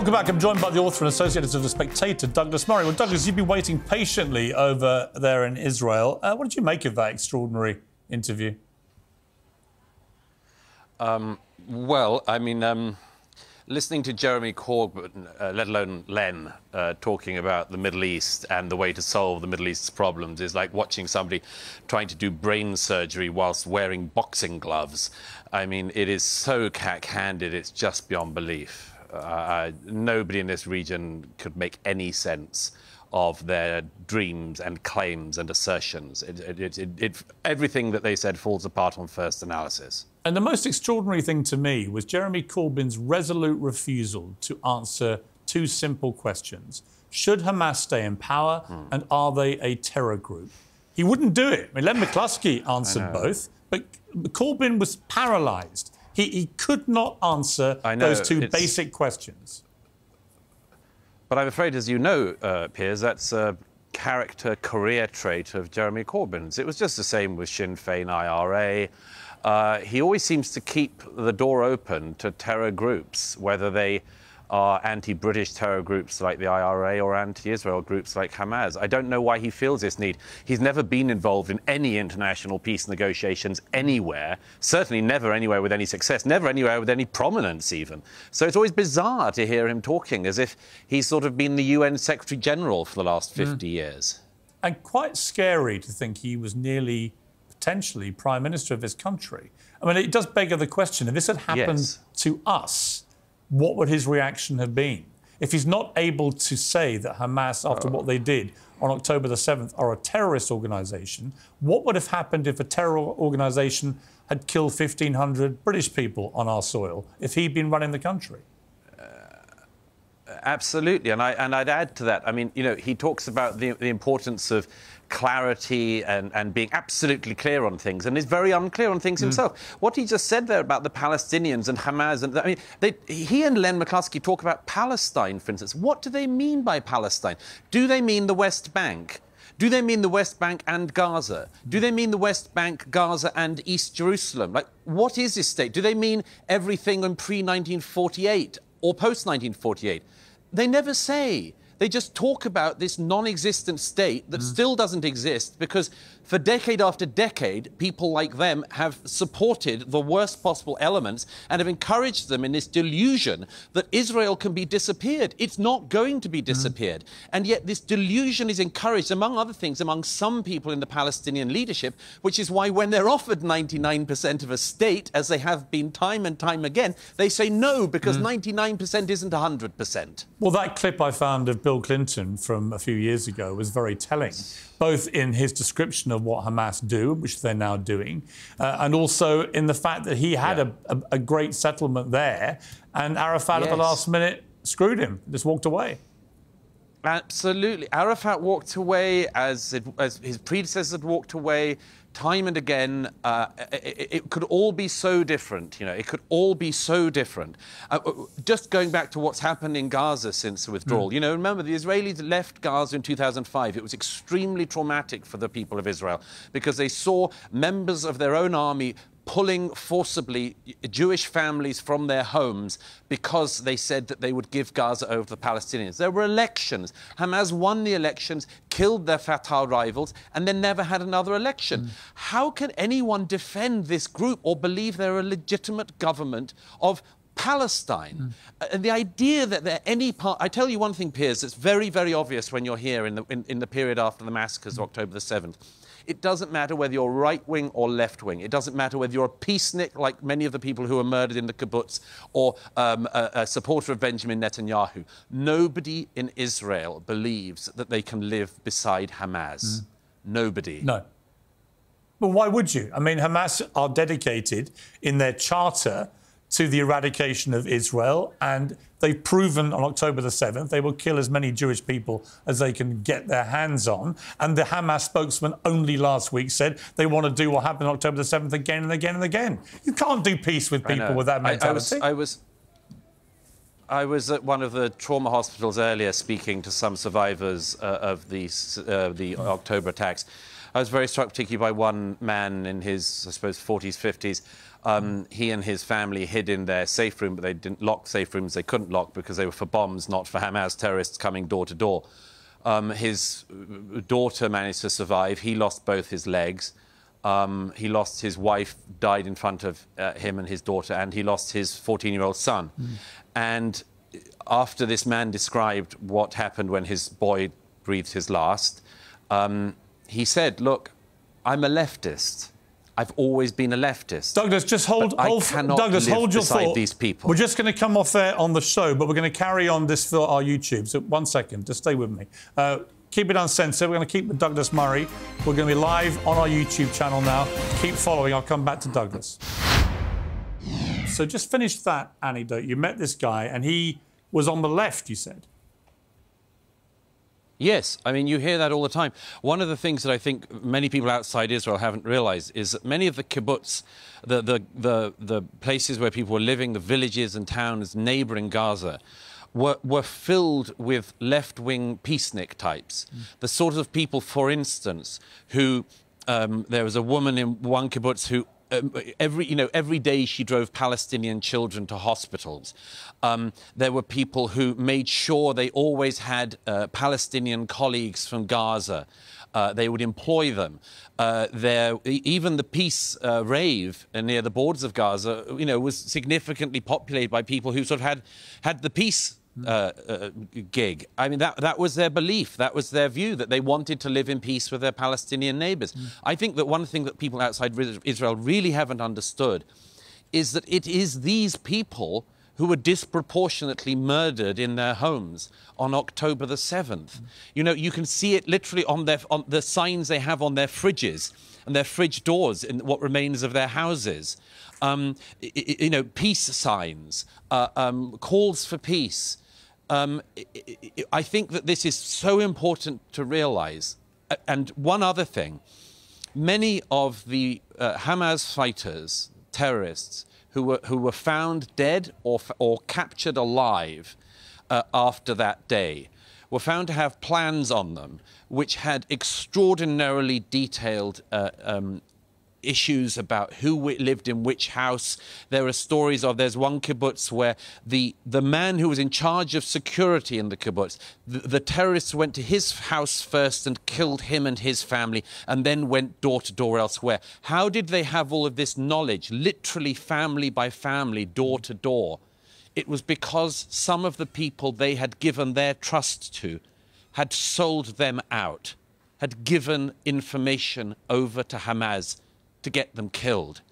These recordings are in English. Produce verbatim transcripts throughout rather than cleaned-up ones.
talk about, I'm joined by the author and associate editor of The Spectator, Douglas Murray. Well, Douglas, you've been waiting patiently over there in Israel. Uh, what did you make of that extraordinary interview? Um, well, I mean, um, listening to Jeremy Corbyn, uh, let alone Len, uh, talking about the Middle East and the way to solve the Middle East's problems is like watching somebody trying to do brain surgery whilst wearing boxing gloves. I mean, it is so cack-handed, it's just beyond belief. Uh, nobody in this region could make any sense of their dreams and claims and assertions. It, it, it, it, everything that they said falls apart on first analysis. And the most extraordinary thing to me was Jeremy Corbyn's resolute refusal to answer two simple questions. Should Hamas stay in power, mm. and are they a terror group? He wouldn't do it. I mean, Len McCluskey answered both, but Corbyn was paralysed. He, he could not answer know, those two it's... basic questions. But I'm afraid, as you know, uh, Piers, that's a character, career trait of Jeremy Corbyn's. It was just the same with Sinn Féin, I R A. Uh, he always seems to keep the door open to terror groups, whether they are anti-British terror groups like the I R A or anti-Israel groups like Hamas. I don't know why he feels this need. He's never been involved in any international peace negotiations anywhere, certainly never anywhere with any success, never anywhere with any prominence even. So it's always bizarre to hear him talking as if he's sort of been the U N Secretary-General for the last fifty mm. years. And quite scary to think he was nearly, potentially, Prime Minister of his country. I mean, it does beg the question, if this had happened yes. to us, what would his reaction have been? If he's not able to say that Hamas, after oh. what they did on October the seventh, are a terrorist organisation, what would have happened if a terror organisation had killed fifteen hundred British people on our soil, if he'd been running the country? Uh, absolutely, and, I, and I'd add to that, I mean, you know, he talks about the, the importance of clarity and, and being absolutely clear on things, and is very unclear on things himself. Mm. What he just said there about the Palestinians and Hamas, and I mean, they, he and Len McCluskey talk about Palestine, for instance. What do they mean by Palestine? Do they mean the West Bank? Do they mean the West Bank and Gaza? Do they mean the West Bank, Gaza and East Jerusalem? Like, what is this state? Do they mean everything in pre nineteen forty-eight or post nineteen forty-eight? They never say. They just talk about this non-existent state that mm. still doesn't exist because for decade after decade, people like them have supported the worst possible elements and have encouraged them in this delusion that Israel can be disappeared. It's not going to be disappeared. Mm. And yet this delusion is encouraged, among other things, among some people in the Palestinian leadership, which is why when they're offered ninety-nine percent of a state, as they have been time and time again, they say no, because ninety-nine percent mm. isn't one hundred percent. Well, that clip I found of Bill Bill Clinton from a few years ago was very telling, both in his description of what Hamas do, which they're now doing, uh, and also in the fact that he had yeah. a, a, a great settlement there, and Arafat yes. at the last minute screwed him, just walked away. Absolutely. Arafat walked away as, it, as his predecessors had walked away time and again. Uh, it, it could all be so different, you know, it could all be so different. Uh, just going back to what's happened in Gaza since the withdrawal, mm. you know, remember the Israelis left Gaza in two thousand five. It was extremely traumatic for the people of Israel because they saw members of their own army pulling forcibly Jewish families from their homes because they said that they would give Gaza over to the Palestinians. There were elections. Hamas won the elections, killed their Fatah rivals, and then never had another election. Mm. How can anyone defend this group or believe they're a legitimate government of Palestine? Mm. Uh, the idea that there any part... I tell you one thing, Piers, that's very, very obvious when you're here in the, in, in the period after the massacres of October the seventh. It doesn't matter whether you're right-wing or left-wing. It doesn't matter whether you're a peacenik, like many of the people who were murdered in the kibbutz, or um, a, a supporter of Benjamin Netanyahu. Nobody in Israel believes that they can live beside Hamas. Mm. Nobody. No. Well, why would you? I mean, Hamas are dedicated in their charter to the eradication of Israel, and they've proven on October the seventh they will kill as many Jewish people as they can get their hands on. And the Hamas spokesman only last week said they want to do what happened on October the seventh again and again and again. You can't do peace with people with that mentality. I, I was... I was... I was at one of the trauma hospitals earlier speaking to some survivors uh, of the, uh, the October attacks, I was very struck particularly by one man in his, I suppose, forties, fifties. Um, he and his family hid in their safe room, but they didn't lock safe rooms. They couldn't lock because they were for bombs, not for Hamas terrorists coming door to door. Um, his daughter managed to survive. He lost both his legs. Um, he lost his wife, died in front of uh, him and his daughter, and he lost his fourteen-year-old son. Mm. And after this man described what happened when his boy breathed his last, um, he said, look, I'm a leftist. I've always been a leftist. Douglas, just hold, hold, Douglas, hold your thought. These people. We're just going to come off there on the show, but we're going to carry on this for our YouTube. So one second, just stay with me. Uh, keep it uncensored. We're going to keep with Douglas Murray. We're going to be live on our YouTube channel now. Keep following. I'll come back to Douglas. So just finish that anecdote. You met this guy, and he was on the left, you said. Yes, I mean, you hear that all the time. One of the things that I think many people outside Israel haven't realized is that many of the kibbutz, the, the, the, the places where people were living, the villages and towns neighboring Gaza, were, were filled with left-wing peacenik types. Mm. The sort of people, for instance, who... Um, there was a woman in one kibbutz who... Um, every, you know, every day she drove Palestinian children to hospitals. Um, there were people who made sure they always had uh, Palestinian colleagues from Gaza. Uh, they would employ them. Uh, there, even the peace uh, rave near the borders of Gaza, you know, was significantly populated by people who sort of had, had the peace Uh, uh, gig. I mean, that, that was their belief, that was their view, that they wanted to live in peace with their Palestinian neighbours. Mm. I think that one thing that people outside Israel really haven't understood is that it is these people who were disproportionately murdered in their homes on October the seventh. Mm. You know, you can see it literally on, their, on the signs they have on their fridges and their fridge doors in what remains of their houses. Um, you know, peace signs, uh, um, calls for peace. Um, I think that this is so important to realise. And one other thing, many of the uh, Hamas fighters, terrorists, who were, who were found dead or, or captured alive uh, after that day, were found to have plans on them which had extraordinarily detailed uh, um, issues about who lived in which house. There are stories of, there's one kibbutz where the, the man who was in charge of security in the kibbutz, the, the terrorists went to his house first and killed him and his family, and then went door to door elsewhere. How did they have all of this knowledge, literally family by family, door to door? It was because some of the people they had given their trust to had sold them out, had given information over to Hamas to get them killed.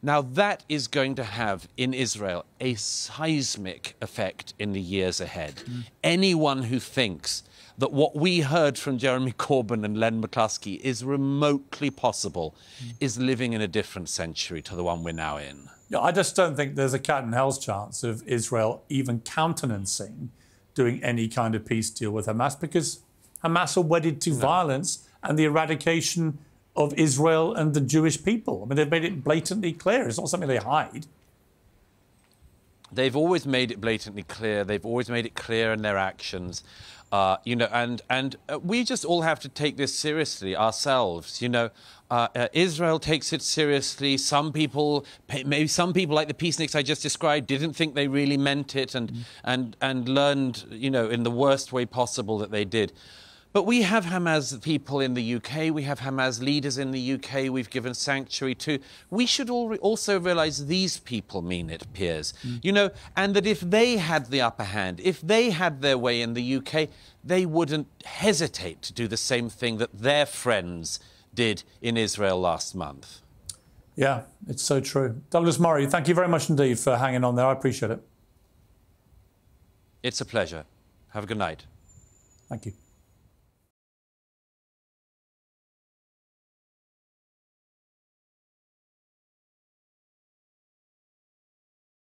Now, that is going to have, in Israel, a seismic effect in the years ahead. Mm. Anyone who thinks that what we heard from Jeremy Corbyn and Len McCluskey is remotely possible mm. is living in a different century to the one we're now in. Yeah, I just don't think there's a cat and hell's chance of Israel even countenancing doing any kind of peace deal with Hamas, because Hamas are wedded to no. violence and the eradication of Israel and the Jewish people. I mean, they've made it blatantly clear. It's not something they hide. They've always made it blatantly clear. They've always made it clear in their actions. Uh, you know, and, and uh, we just all have to take this seriously ourselves, you know. Uh, uh, Israel takes it seriously. Some people, maybe some people like the peaceniks I just described, didn't think they really meant it and, mm. and, and learned, you know, in the worst way possible that they did. But we have Hamas people in the U K, we have Hamas leaders in the U K, we've given sanctuary to. We should all re also realise these people mean it, peers. Mm. You know, and that if they had the upper hand, if they had their way in the U K, they wouldn't hesitate to do the same thing that their friends did in Israel last month. Yeah, it's so true. Douglas Murray, thank you very much indeed for hanging on there. I appreciate it. It's a pleasure. Have a good night. Thank you.